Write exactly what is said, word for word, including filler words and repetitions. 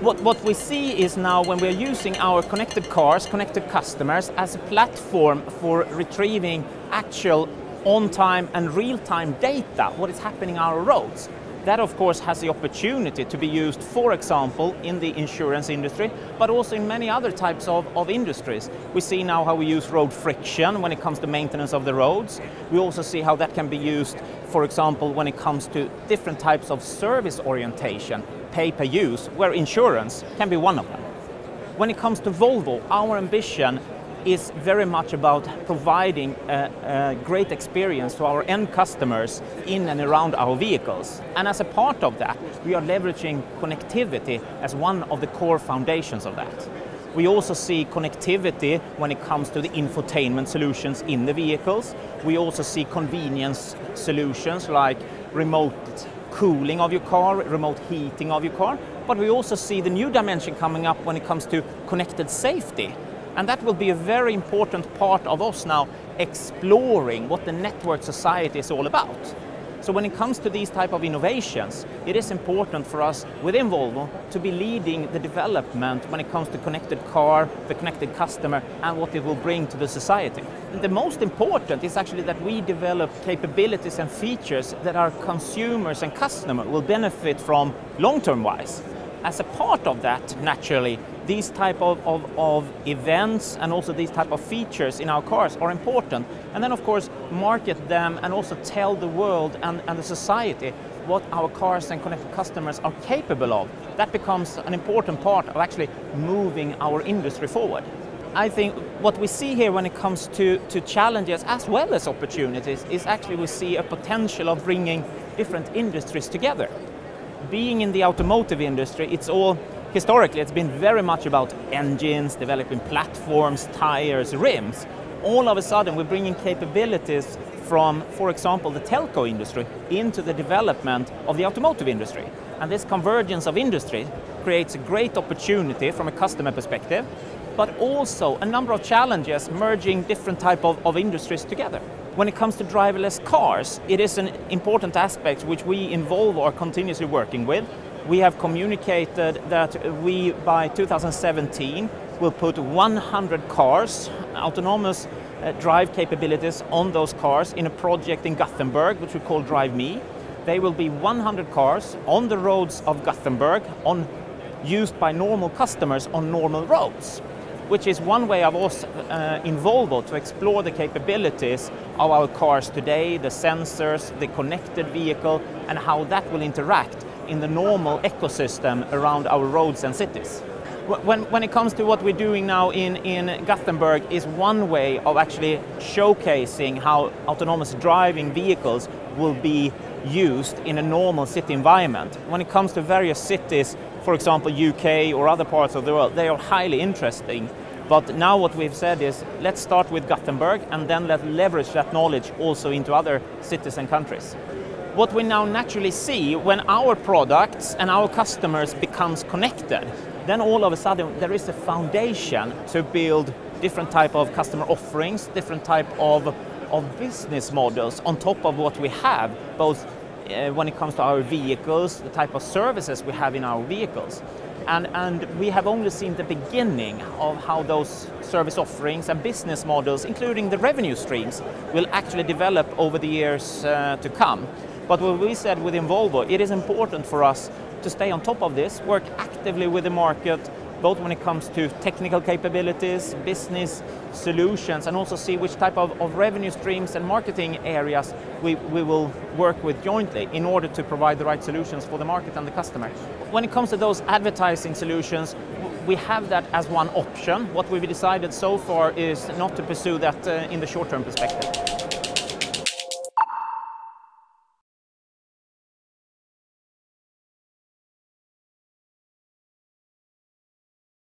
What, what we see is now when we're using our connected cars, connected customers as a platform for retrieving actual on-time and real-time data, what is happening on our roads. That of course has the opportunity to be used, for example, in the insurance industry, but also in many other types of, of industries. We see now how we use road friction when it comes to maintenance of the roads. We also see how that can be used, for example, when it comes to different types of service orientation, pay-per-use, where insurance can be one of them. When it comes to Volvo, our ambition is very much about providing a, a great experience to our end customers in and around our vehicles. And as a part of that, we are leveraging connectivity as one of the core foundations of that. We also see connectivity when it comes to the infotainment solutions in the vehicles. We also see convenience solutions like remote cooling of your car, remote heating of your car. But we also see the new dimension coming up when it comes to connected safety. And that will be a very important part of us now exploring what the network society is all about. So when it comes to these type of innovations, it is important for us within Volvo to be leading the development when it comes to connected car, the connected customer, and what it will bring to the society. And the most important is actually that we develop capabilities and features that our consumers and customers will benefit from long-term wise. As a part of that, naturally, these type of, of, of events and also these type of features in our cars are important. And then of course market them and also tell the world and, and the society what our cars and connected customers are capable of. That becomes an important part of actually moving our industry forward. I think what we see here when it comes to, to challenges as well as opportunities is actually we see a potential of bringing different industries together. Being in the automotive industry, it's all historically, it's been very much about engines, developing platforms, tires, rims. All of a sudden, we're bringing capabilities from, for example, the telco industry into the development of the automotive industry. And this convergence of industry creates a great opportunity from a customer perspective, but also a number of challenges merging different type of, of industries together. When it comes to driverless cars, it is an important aspect which we in Volvo are continuously working with. We have communicated that we, by two thousand seventeen, will put one hundred cars, autonomous uh, drive capabilities on those cars in a project in Gothenburg, which we call Drive Me. They will be one hundred cars on the roads of Gothenburg, on, used by normal customers on normal roads, which is one way of us uh, in Volvo to explore the capabilities of our cars today, the sensors, the connected vehicle, and how that will interact in the normal ecosystem around our roads and cities. When, when it comes to what we're doing now in, in Gothenburg is one way of actually showcasing how autonomous driving vehicles will be used in a normal city environment. When it comes to various cities, for example U K or other parts of the world, they are highly interesting. But now what we've said is, let's start with Gothenburg and then let's leverage that knowledge also into other cities and countries. What we now naturally see, when our products and our customers becomes connected, then all of a sudden there is a foundation to build different type of customer offerings, different type of, of business models on top of what we have, both uh, when it comes to our vehicles, the type of services we have in our vehicles. And, and we have only seen the beginning of how those service offerings and business models, including the revenue streams, will actually develop over the years uh, to come. But what we said within Volvo, it is important for us to stay on top of this, work actively with the market, both when it comes to technical capabilities, business solutions, and also see which type of, of revenue streams and marketing areas we, we will work with jointly in order to provide the right solutions for the market and the customer. When it comes to those advertising solutions, we have that as one option. What we've decided so far is not to pursue that uh, in the short-term perspective.